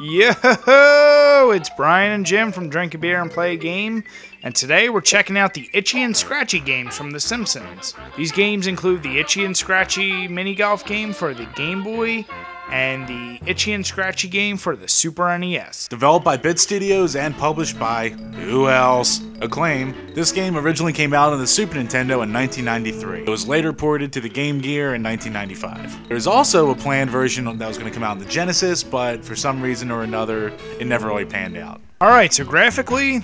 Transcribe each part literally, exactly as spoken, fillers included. Yo, it's Brian and Jim from Drink a Beer and Play a Game, and today we're checking out the Itchy and Scratchy games from The Simpsons. These games include the Itchy and Scratchy mini golf game for the Game Boy and the Itchy and Scratchy game for the Super N E S. Developed by Bit Studios and published by, who else? Acclaim. This game originally came out on the Super Nintendo in nineteen ninety-three. It was later ported to the Game Gear in nineteen ninety-five. There's also a planned version that was going to come out in the Genesis, but for some reason or another, it never really panned out. Alright, so graphically,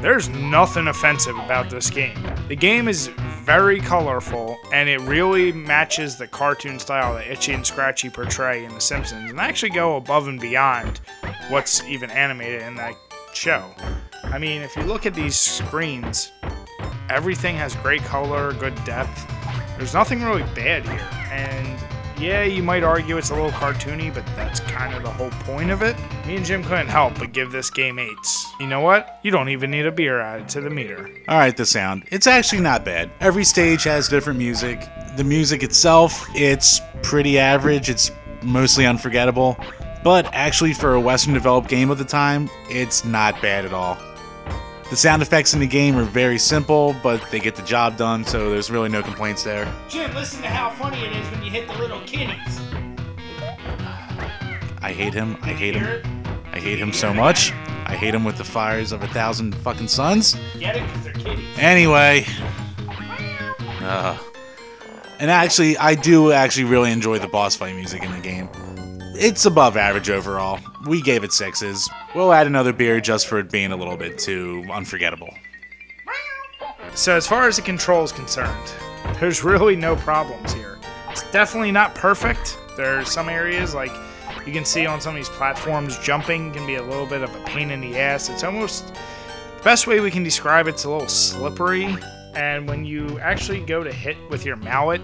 there's nothing offensive about this game. The game is very colorful, and it really matches the cartoon style that Itchy and Scratchy portray in The Simpsons, and actually go above and beyond what's even animated in that show. I mean, if you look at these screens, everything has great color, good depth. There's nothing really bad here, and yeah, you might argue it's a little cartoony, but that's kind of the whole point of it. Me and Jim couldn't help but give this game eights. You know what? You don't even need a beer added to the meter. Alright, the sound. It's actually not bad. Every stage has different music. The music itself, it's pretty average. It's mostly unforgettable. But actually, for a Western developed game of the time, it's not bad at all. The sound effects in the game are very simple, but they get the job done, so there's really no complaints there. Jim, listen to how funny it is when you hit the little kitties. I hate him. I hate him. I hate him so much. I hate him with the fires of a thousand fucking suns. Get it? Because they're kitties. Anyway. Uh, and actually, I do actually really enjoy the boss fight music in the game. It's above average overall. We gave it sixes. We'll add another beer just for it being a little bit too unforgettable. So as far as the control is concerned, there's really no problems here. It's definitely not perfect. There's some areas, like you can see on some of these platforms, jumping can be a little bit of a pain in the ass. It's almost, the best way we can describe it's a little slippery, and when you actually go to hit with your mallet,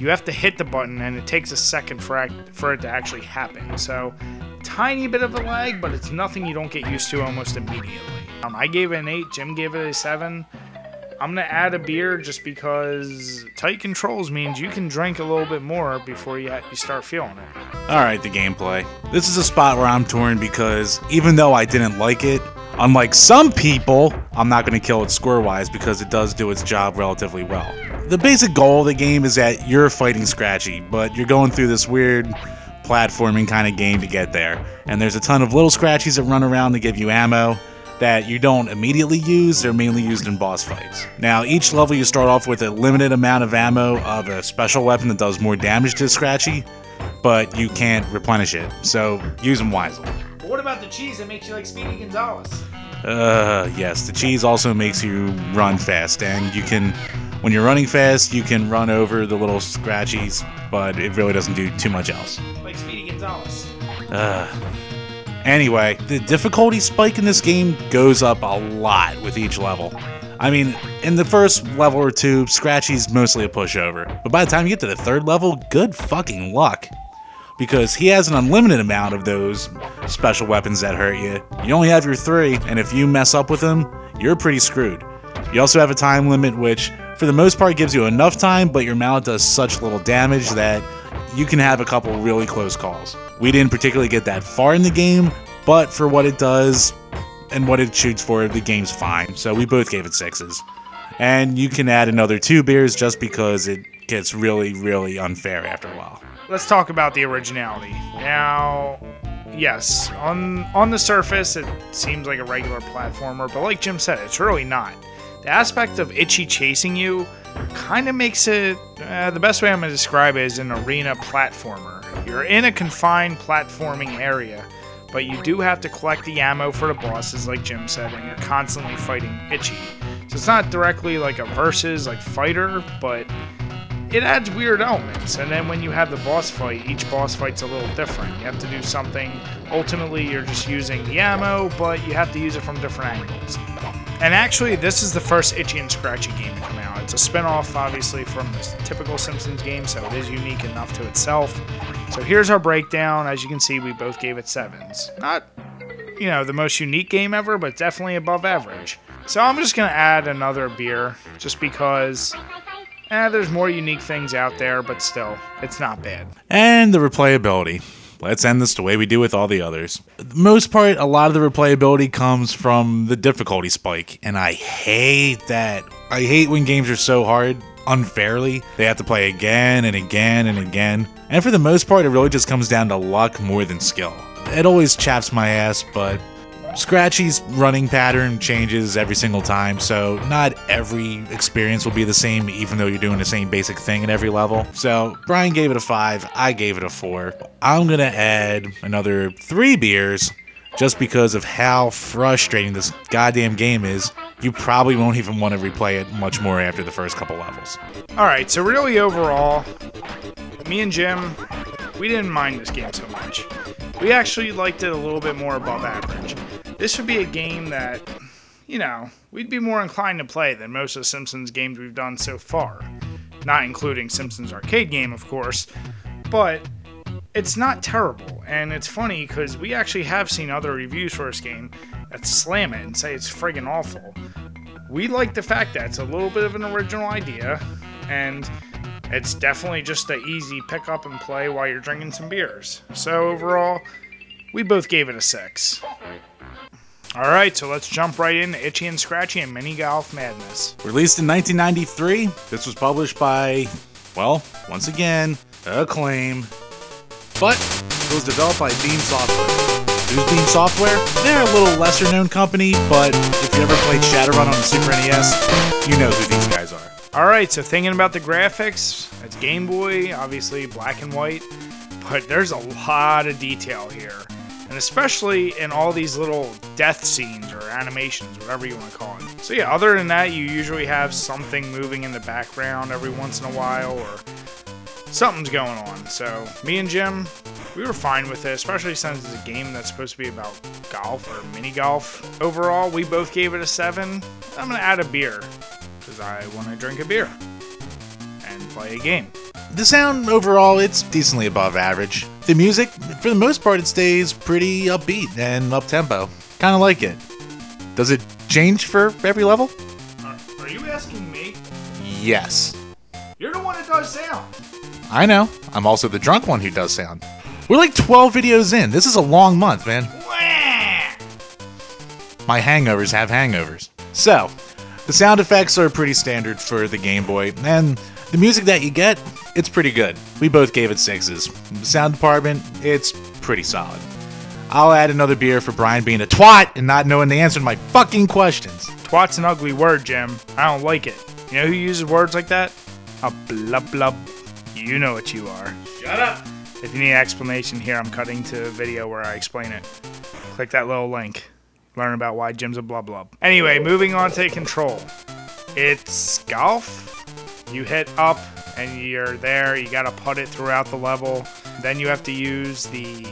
you have to hit the button, and it takes a second for, act, for it to actually happen. So, tiny bit of a lag, but it's nothing you don't get used to almost immediately. Um, I gave it an eight. Jim gave it a seven. I'm going to add a beer just because tight controls means you can drink a little bit more before you, you start feeling it. Alright, the gameplay. This is a spot where I'm torn because even though I didn't like it, unlike some people, I'm not going to kill it score-wise because it does do its job relatively well. The basic goal of the game is that you're fighting Scratchy, but you're going through this weird platforming kind of game to get there. And there's a ton of little Scratchies that run around to give you ammo that you don't immediately use. They're mainly used in boss fights. Now, each level you start off with a limited amount of ammo of a special weapon that does more damage to Scratchy, but you can't replenish it, so use them wisely. What about the cheese that makes you like Speedy Gonzales? Uh, yes, the cheese also makes you run fast, and you can... When you're running fast, you can run over the little Scratchies, but it really doesn't do too much else. Like Speedy Gonzales. Uh, anyway, the difficulty spike in this game goes up a lot with each level. I mean, in the first level or two, Scratchy's mostly a pushover. But by the time you get to the third level, good fucking luck. Because he has an unlimited amount of those special weapons that hurt you. You only have your three, and if you mess up with them, you're pretty screwed. You also have a time limit, which... for the most part, it gives you enough time, but your mallet does such little damage that you can have a couple really close calls. We didn't particularly get that far in the game, but for what it does and what it shoots for, the game's fine. So we both gave it sixes. And you can add another two beers just because it gets really, really unfair after a while. Let's talk about the originality. Now, yes, on, on the surface, it seems like a regular platformer, but like Jim said, it's really not. The aspect of Itchy chasing you kind of makes it, uh, the best way I'm going to describe it is an arena platformer. You're in a confined platforming area, but you do have to collect the ammo for the bosses, like Jim said, and you're constantly fighting Itchy. So it's not directly like a versus, like fighter, but it adds weird elements. And then when you have the boss fight, each boss fight's a little different. You have to do something. Ultimately, you're just using the ammo, but you have to use it from different angles. And actually, this is the first Itchy and Scratchy game to come out. It's a spin-off, obviously, from the typical Simpsons game, so it is unique enough to itself. So here's our breakdown. As you can see, we both gave it sevens. Not, you know, the most unique game ever, but definitely above average. So I'm just going to add another beer, just because, eh, there's more unique things out there, but still, it's not bad. And the replayability. Let's end this the way we do with all the others. For the most part, a lot of the replayability comes from the difficulty spike, and I hate that. I hate when games are so hard, unfairly. They have to play again and again and again. And for the most part, it really just comes down to luck more than skill. It always chaps my ass, but Scratchy's running pattern changes every single time, so not every experience will be the same, even though you're doing the same basic thing at every level. So Brian gave it a five, I gave it a four. I'm gonna add another three beers just because of how frustrating this goddamn game is. You probably won't even want to replay it much more after the first couple levels. Alright, so really overall, me and Jim, we didn't mind this game so much. We actually liked it a little bit more above average. This would be a game that, you know, we'd be more inclined to play than most of the Simpsons games we've done so far. Not including Simpsons Arcade Game, of course, but it's not terrible. And it's funny because we actually have seen other reviews for this game that slam it and say it's friggin' awful. We like the fact that it's a little bit of an original idea, and it's definitely just an easy pick up and play while you're drinking some beers. So overall, we both gave it a six. Alright, so let's jump right into Itchy and Scratchy and Mini Golf Madness. Released in nineteen ninety-three, this was published by, well, once again, Acclaim. But it was developed by Beam Software. Who's Beam Software? They're a little lesser known company, but if you ever played Shadowrun on the Super N E S, you know who these guys are. Alright, so thinking about the graphics, it's Game Boy, obviously black and white, but there's a lot of detail here. And especially in all these little death scenes or animations, whatever you want to call it. So yeah, other than that, you usually have something moving in the background every once in a while, or something's going on. So me and Jim, we were fine with it, especially since it's a game that's supposed to be about golf or mini golf. Overall, we both gave it a seven. I'm going to add a beer, because I want to drink a beer and play a game. The sound overall, it's decently above average. The music, for the most part, it stays pretty upbeat and up-tempo. Kind of like it. Does it change for every level? Uh, are you asking me? Yes. You're the one that does sound. I know. I'm also the drunk one who does sound. We're like twelve videos in. This is a long month, man. Wah! My hangovers have hangovers. So, the sound effects are pretty standard for the Game Boy, and the music that you get, it's pretty good. We both gave it sixes. The sound department, it's pretty solid. I'll add another beer for Brian being a twat and not knowing the answer to my fucking questions. Twat's an ugly word, Jim. I don't like it. You know who uses words like that? A blub blub. You know what you are. Shut up! If you need an explanation here, I'm cutting to a video where I explain it. Click that little link. Learn about why Jim's a blub blub. Anyway, moving on to Control. It's golf. You hit up, and you're there. You gotta putt it throughout the level. Then you have to use the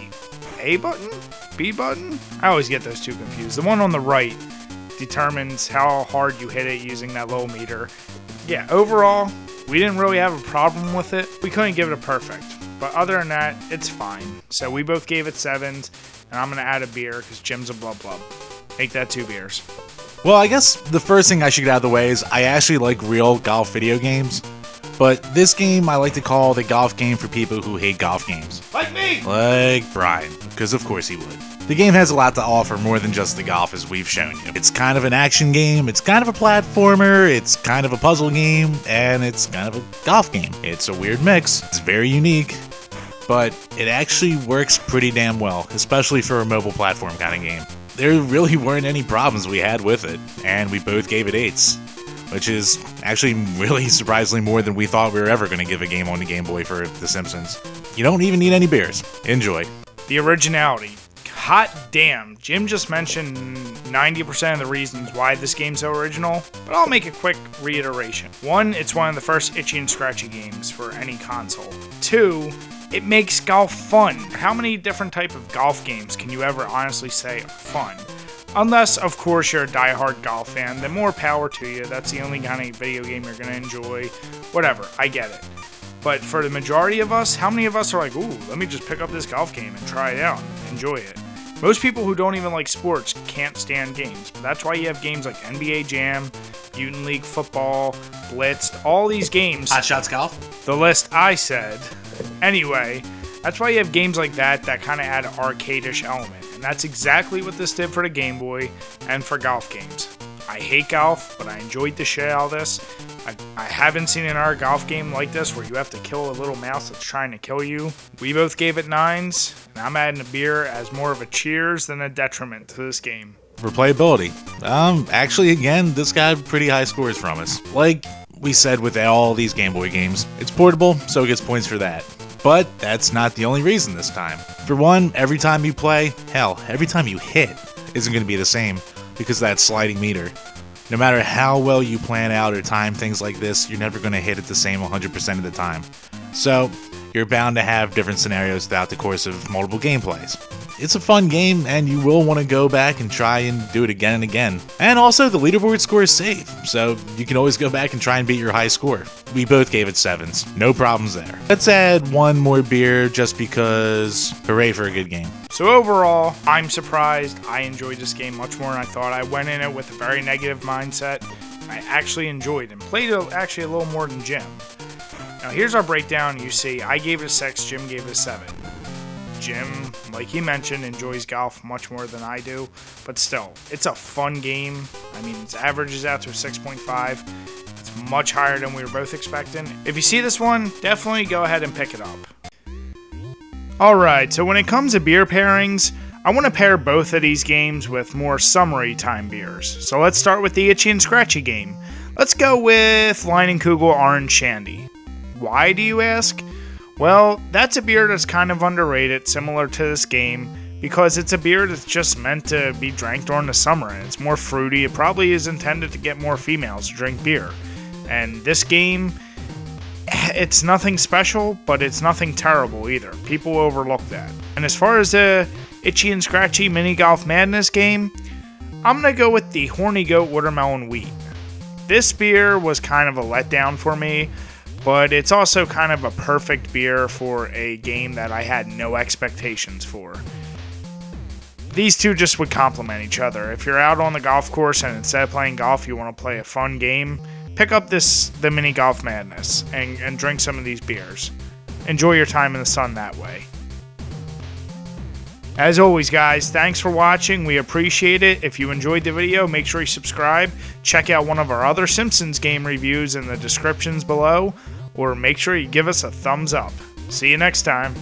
A button? B button? I always get those two confused. The one on the right determines how hard you hit it using that low meter. Yeah, overall, we didn't really have a problem with it. We couldn't give it a perfect. But other than that, it's fine. So we both gave it sevens, and I'm gonna add a beer, because Jim's a blub blub. Make that two beers. Well, I guess the first thing I should get out of the way is I actually like real golf video games, but this game I like to call the golf game for people who hate golf games. Like me! Like Brian, because of course he would. The game has a lot to offer more than just the golf, as we've shown you. It's kind of an action game, it's kind of a platformer, it's kind of a puzzle game, and it's kind of a golf game. It's a weird mix, it's very unique, but it actually works pretty damn well, especially for a mobile platform kind of game. There really weren't any problems we had with it, and we both gave it eights, which is actually really surprisingly more than we thought we were ever going to give a game on the Game Boy for The Simpsons. You don't even need any beers. Enjoy. The originality. Hot damn, Jim just mentioned ninety percent of the reasons why this game's so original, but I'll make a quick reiteration. One, it's one of the first Itchy and Scratchy games for any console. Two, it makes golf fun. How many different types of golf games can you ever honestly say are fun? Unless, of course, you're a diehard golf fan, then more power to you. That's the only kind of video game you're going to enjoy. Whatever, I get it. But for the majority of us, how many of us are like, ooh, let me just pick up this golf game and try it out, enjoy it? Most people who don't even like sports can't stand games, but that's why you have games like N B A Jam, Mutant League Football, Blitz, all these games. Hot Shots Golf? The list I said. Anyway, That's why you have games like that that kind of add an arcade-ish element, and that's exactly what this did for the Game Boy and for golf games. I hate golf, but I enjoyed the shit out of this. I, I haven't seen another golf game like this where you have to kill a little mouse that's trying to kill you. We both gave it nines, and I'm adding a beer as more of a cheers than a detriment to this game. For playability, um, actually, again, this got pretty high scores from us. Like we said with all these Game Boy games, it's portable, so it gets points for that. But that's not the only reason this time. For one, every time you play, hell, every time you hit isn't going to be the same, because of that sliding meter. No matter how well you plan out or time things like this, you're never going to hit it the same one hundred percent of the time. So you're bound to have different scenarios throughout the course of multiple gameplays. It's a fun game, and you will want to go back and try and do it again and again. And also, the leaderboard score is safe, so you can always go back and try and beat your high score. We both gave it sevens. No problems there. Let's add one more beer just because, hooray for a good game. So overall, I'm surprised. I enjoyed this game much more than I thought. I went in it with a very negative mindset. I actually enjoyed it and played it actually a little more than Jim. Now here's our breakdown. You see, I gave it a six, Jim gave it a seven. Jim, like he mentioned, enjoys golf much more than I do, but still, it's a fun game. I mean, its average is out to six point five. It's much higher than we were both expecting. If you see this one, definitely go ahead and pick it up. Alright, so when it comes to beer pairings, I want to pair both of these games with more summery time beers. So let's start with the Itchy and Scratchy game. Let's go with Leinenkugel Orange Shandy. Why, do you ask? Well, that's a beer that's kind of underrated, similar to this game, because it's a beer that's just meant to be drank during the summer, and it's more fruity. It probably is intended to get more females to drink beer. And this game, it's nothing special, but it's nothing terrible either. People overlook that. And as far as the Itchy and Scratchy Mini Golf Madness game, I'm going to go with the Horny Goat Watermelon Wheat. This beer was kind of a letdown for me, but it's also kind of a perfect beer for a game that I had no expectations for. These two just would complement each other. If you're out on the golf course and instead of playing golf you want to play a fun game, pick up this the Mini Golf Madness and, and drink some of these beers. Enjoy your time in the sun that way. As always, guys, thanks for watching. We appreciate it. If you enjoyed the video, make sure you subscribe. Check out one of our other Simpsons game reviews in the descriptions below, or make sure you give us a thumbs up. See you next time.